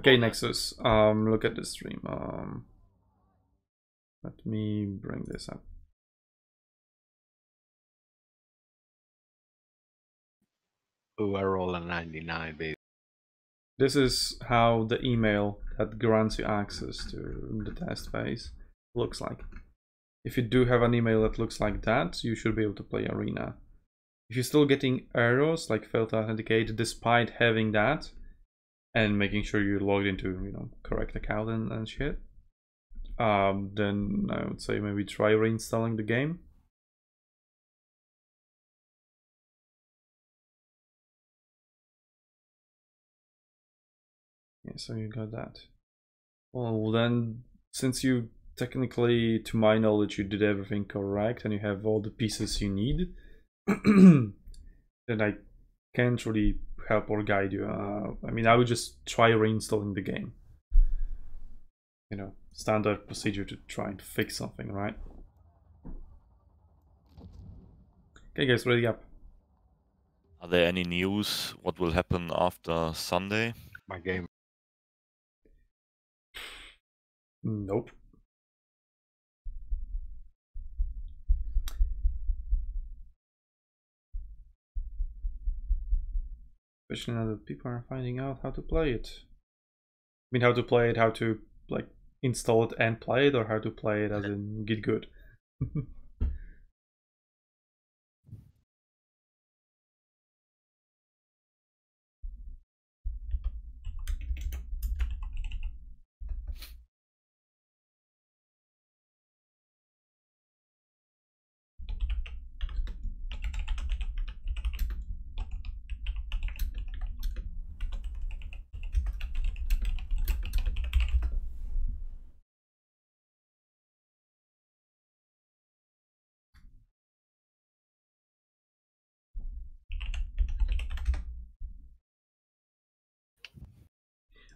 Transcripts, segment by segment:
Okay, Nexus, look at the stream. Let me bring this up. Ooh, I roll a 99, baby. This is how the email that grants you access to the test phase looks like. If you do have an email that looks like that, you should be able to play Arena. If you're still getting errors like fail to authenticate despite having that and making sure you logged into, you know, correct account and shit, then I would say maybe try reinstalling the game. Yeah, so you got that. Well, then, since you technically, to my knowledge, you did everything correct and you have all the pieces you need, then I can't really help or guide you. I mean, I would just try reinstalling the game. You know, standard procedure to try and fix something, right? Okay, guys, ready up. Are there any news? What will happen after Sunday? My game. Nope. Especially now that people are finding out how to play it. I mean, how to play it, how to like install it and play it, or how to play it as in get good.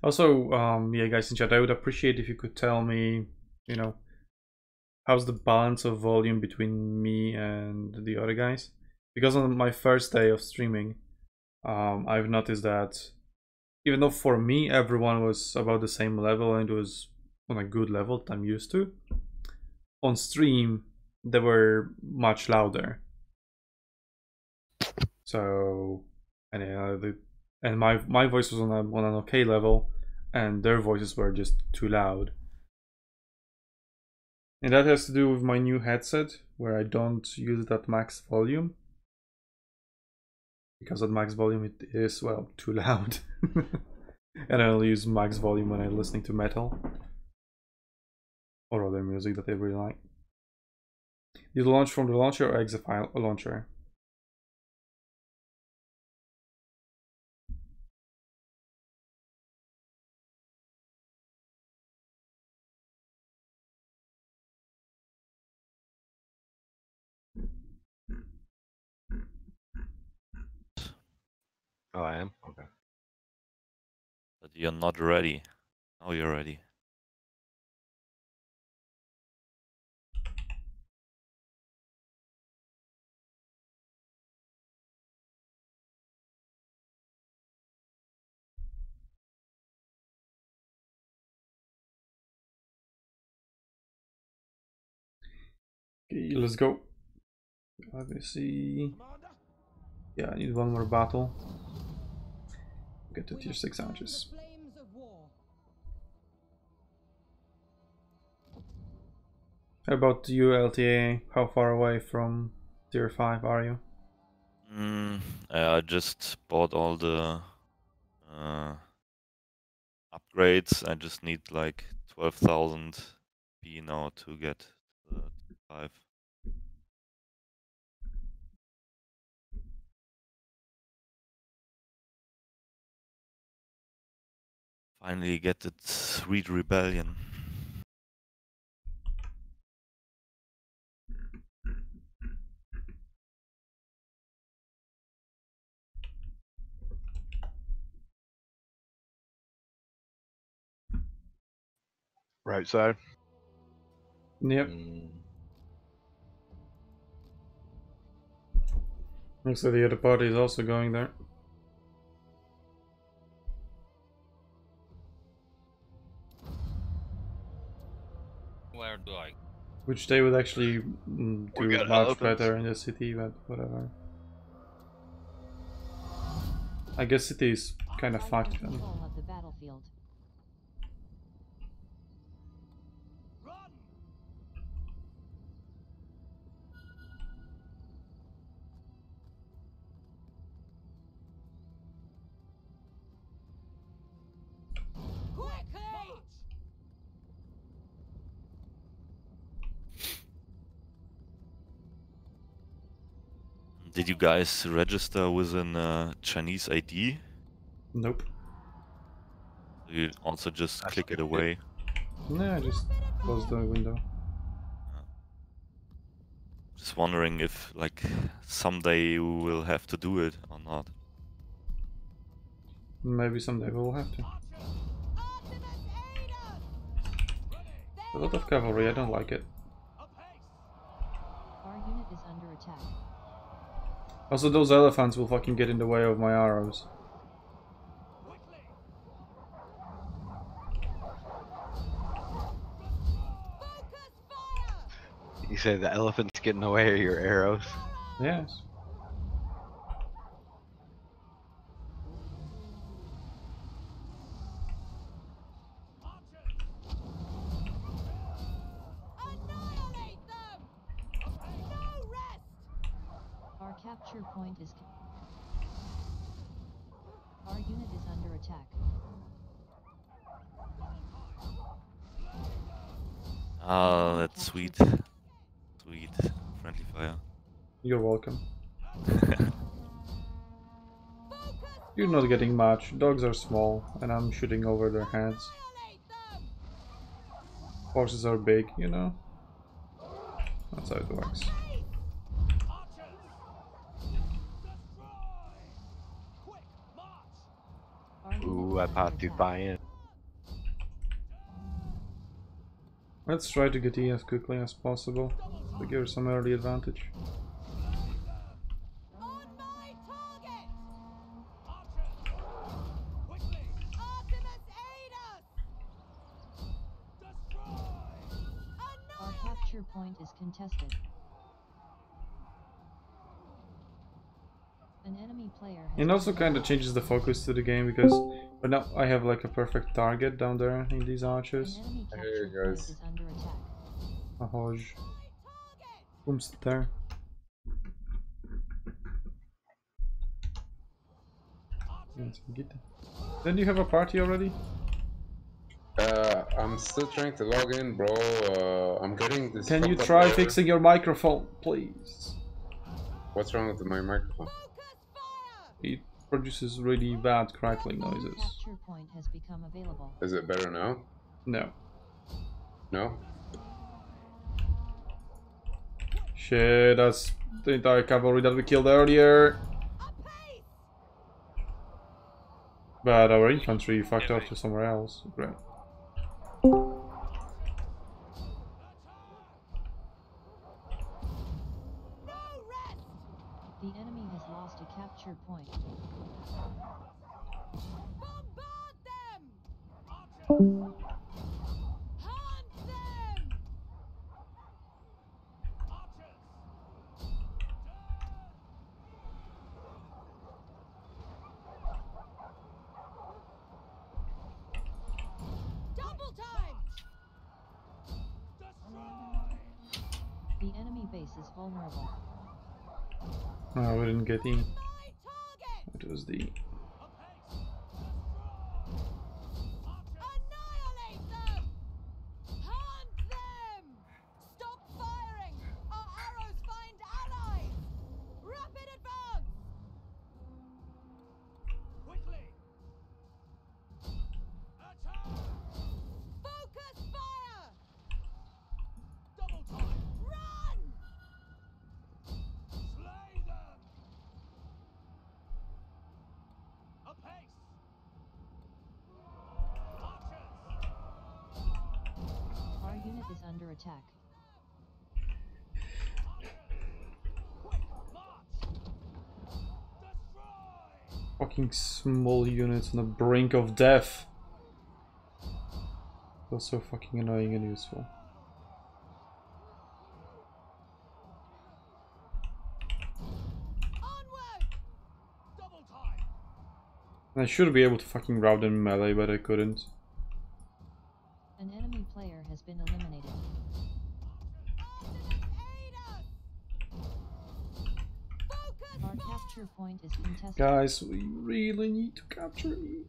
Also, yeah, guys in chat, I would appreciate if you could tell me, you know, how's the balance of volume between me and the other guys? Because on my first day of streaming, I've noticed that even though for me, everyone was about the same level and it was on a good level that I'm used to, on stream, they were much louder. So, and my voice was on an okay level, and their voices were just too loud. And that has to do with my new headset, where I don't use it at max volume. Because at max volume it is, well, too loud. And I only use max volume when I'm listening to metal. Or other music that I really like. You launch from the launcher or exit file launcher? Oh, I am? Okay. But you're not ready. Now you're ready. Okay, let's go. Let me see. Yeah, I need one more battle. Get to tier 6 archers. How about you, LTA? How far away from tier 5 are you? I just bought all the upgrades. I just need like 12,000 P now to get to tier 5. Finally get the Sweet Rebellion. Right side. Yep. Looks like the other party is also going there. Where do I? Which they would actually do much better in the city, but whatever. I guess city is kind of fucked. Did you guys register with an Chinese ID? Nope. You also just click it away? No, I just close the window. Just wondering if, like, someday you will have to do it or not. Maybe someday we'll have to. A lot of cavalry, I don't like it. Our unit is under attack. Also, those elephants will fucking get in the way of my arrows. You say the elephants get in the way of your arrows? Yes. Point is our unit is under attack. Oh, that's sweet. Sweet. Friendly fire. You're welcome. You're not getting much. Dogs are small and I'm shooting over their heads. Horses are big, you know? That's how it works. Ooh, I party in. Let's try to get in as quickly as possible to give her some early advantage. Our capture point is contested. It also kind of changes the focus to the game because but now I have like a perfect target down there in these archers. Here you guys. Ahoj. Who's there? Then you have a party already? I'm still trying to log in, bro. I'm getting this. Can you try fixing your microphone, please? What's wrong with my microphone? It produces really bad crackling noises. Point has become available. Is it better now? No. No? Shit, that's the entire cavalry that we killed earlier. But our infantry fucked off to somewhere else. Great. Point. Bombard them! Hunt them! Double time! Destroy! The enemy base is vulnerable. Oh, we didn't get in. It was the annihilate them! Hunt them! Stop firing! Our arrows find allies! Rapid advance! Quickly! Attack! Focus fire! Double time! Run! Slay them! Our unit is under attack. Fucking small units on the brink of death. That's so fucking annoying and useful. I should be able to fucking route them melee, but I couldn't. An enemy player has been eliminated. Our capture point is contested. Guys, we really need to capture me.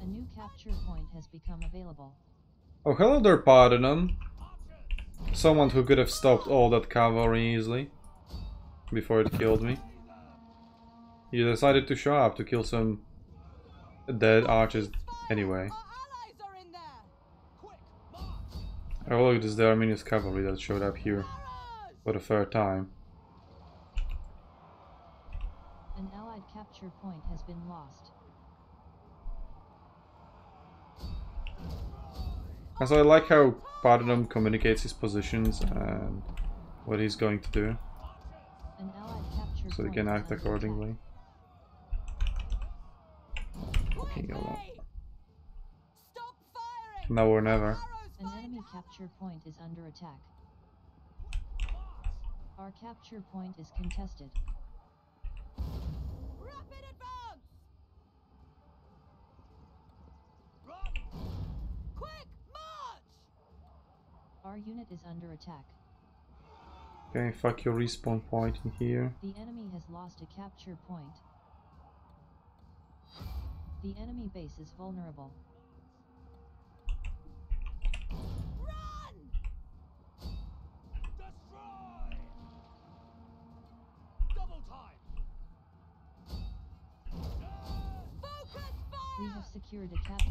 A new capture point has become available. Oh, hello there, Pardonon. Someone who could have stopped all that cavalry easily before it killed me. You decided to show up to kill some dead archers anyway. Oh look, this is the Armenian cavalry that showed up here for the third time. An allied capture point has been lost. And so I like how Pardonon communicates his positions and what he's going to do, so he can act accordingly. Fucking hell. Now or never. An enemy capture point is under attack. Our capture point is contested. Our unit is under attack. Okay, fuck your respawn point in here. The enemy has lost a capture point. The enemy base is vulnerable. Run! Destroy! Double time! Focus fire! We have secured a capture.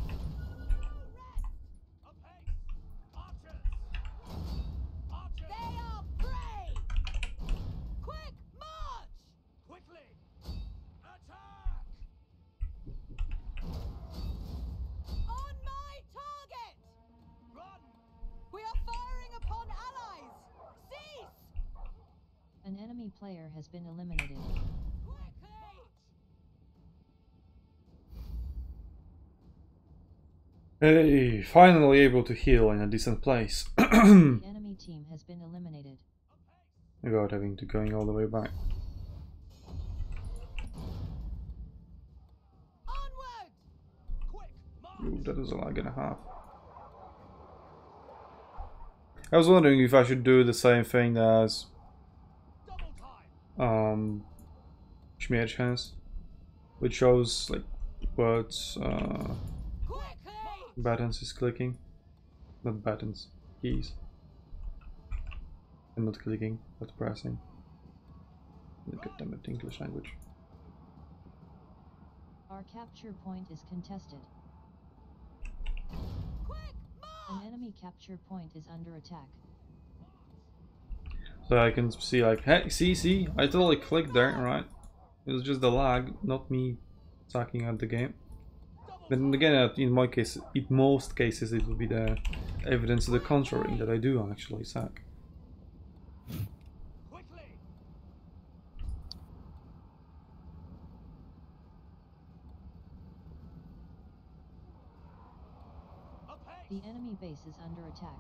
An enemy player has been eliminated. Hey, finally able to heal in a decent place. The enemy team has been eliminated. Without having to going all the way back. Onward! Ooh, that is a lag and a half. I was wondering if I should do the same thing as Śmierć, which shows like what buttons is clicking, not buttons, keys, and not clicking, but pressing. Goddammit, English language. Our capture point is contested. An enemy capture point is under attack. So I can see like, hey, see, I totally clicked there, right? It was just the lag, not me sucking at the game. Then again, in my case, in most cases, it would be the evidence to the contrary that I do actually suck. The enemy base is under attack.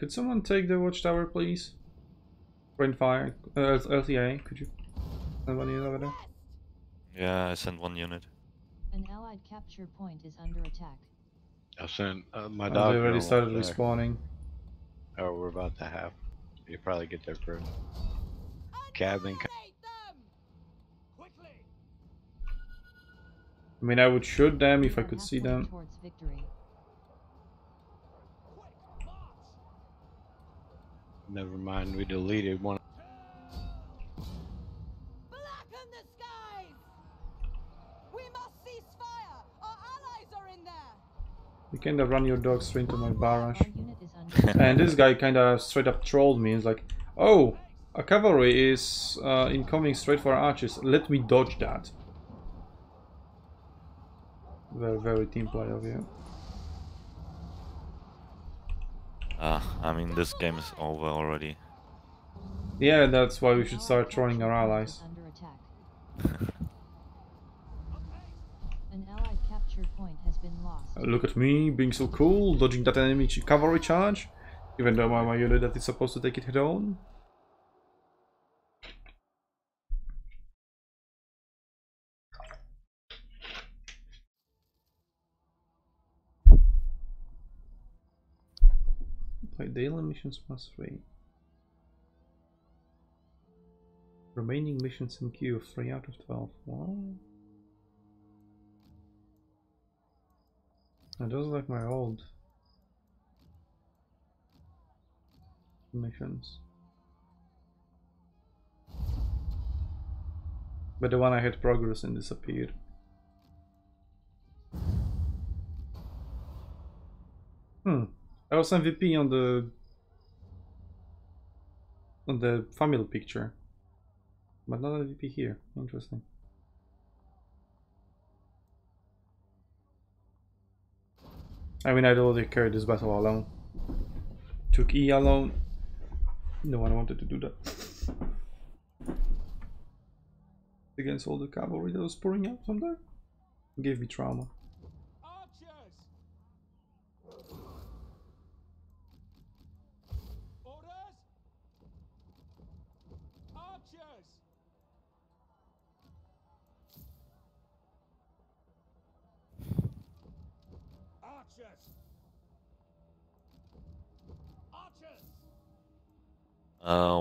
Could someone take the watchtower, please? Friend fire, LTA, could you send one unit over there? Yeah, I sent one unit. An allied capture point is under attack. I sent my dog. They already started respawning. Oh, we're about to have. You probably get there first. Cabin. I mean, I would shoot them if I could see them. Never mind, we deleted one. Blacken the skies! We must cease fire! Our allies are in there! You kinda run your dog straight into my barrage. And this guy kinda straight up trolled me. He's like, oh, a cavalry is incoming straight for archers. Let me dodge that. Very, very team play of you. I mean, this game is over already. Yeah, that's why we should start trolling our allies. An allied capture point has been lost. Look at me, being so cool, dodging that enemy cavalry charge, even though my unit that is supposed to take it head on. Play daily missions +3. Remaining missions in queue, 3 out of 12. Wow. That does like my old missions. But the one I had progress and disappeared. I was MVP on the family picture. But not MVP here. Interesting. I mean, I'd already carried this battle alone. Took E alone. No one wanted to do that. Against all the cavalry that was pouring out from there. It gave me trauma.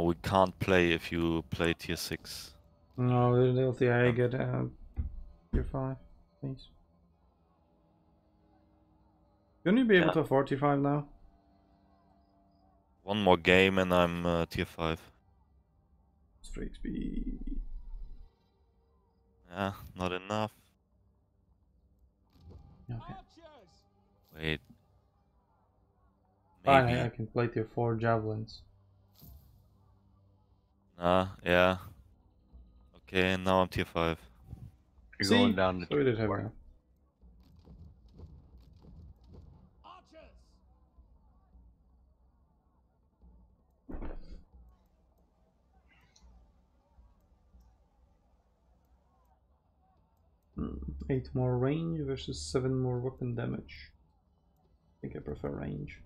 We can't play if you play tier 6. No, they'll think I get tier 5, please. Can you be able to afford tier 5 now? One more game and I'm tier 5. Straight speed. Yeah, not enough. Okay. Wait. Maybe. Fine, I can play tier 4 javelins. Yeah. Okay, now I'm tier 5. You're going down to tier 4. Hmm. 8 more range versus 7 more weapon damage. I think I prefer range.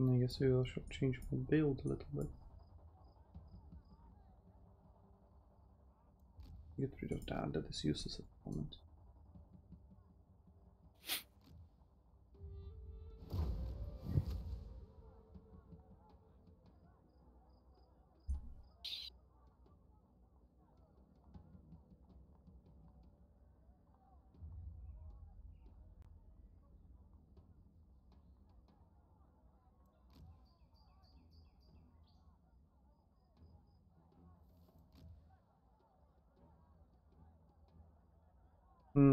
I guess we should change my build a little bit. Get rid of that, that is useless at the moment.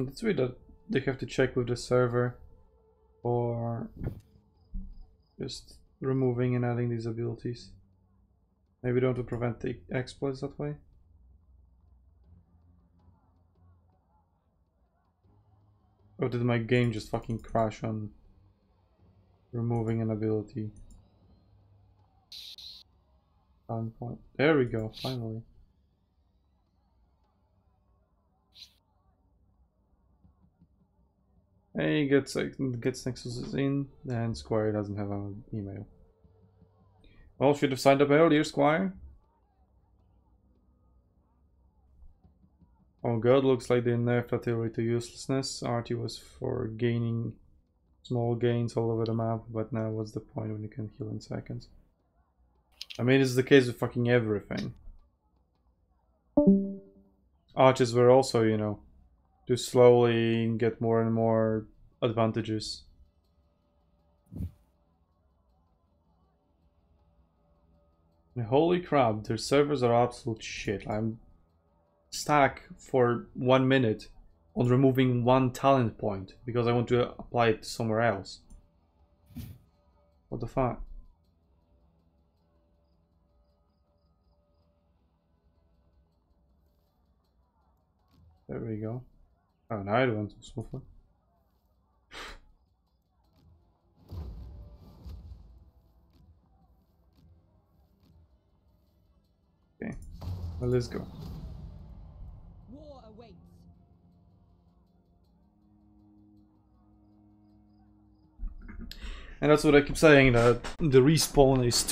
It's weird that they have to check with the server for just removing and adding these abilities. Maybe don't to prevent the exploits that way. Or did my game just fucking crash on removing an ability? There we go, finally. He gets Nexuses in, and Squire doesn't have an email. Well, should have signed up earlier, Squire. Oh god, looks like they nerfed artillery to uselessness. Arty was for gaining small gains all over the map, but now what's the point when you can heal in seconds? I mean, this is the case with fucking everything. Archers were also, you know, to slowly get more and more advantages. And holy crap, their servers are absolute shit. I'm stuck for 1 minute on removing one talent point because I want to apply it somewhere else. What the fuck? There we go. Oh, now I want to suffer. Okay, well, let's go. War awaits. And that's what I keep saying, that the respawn is too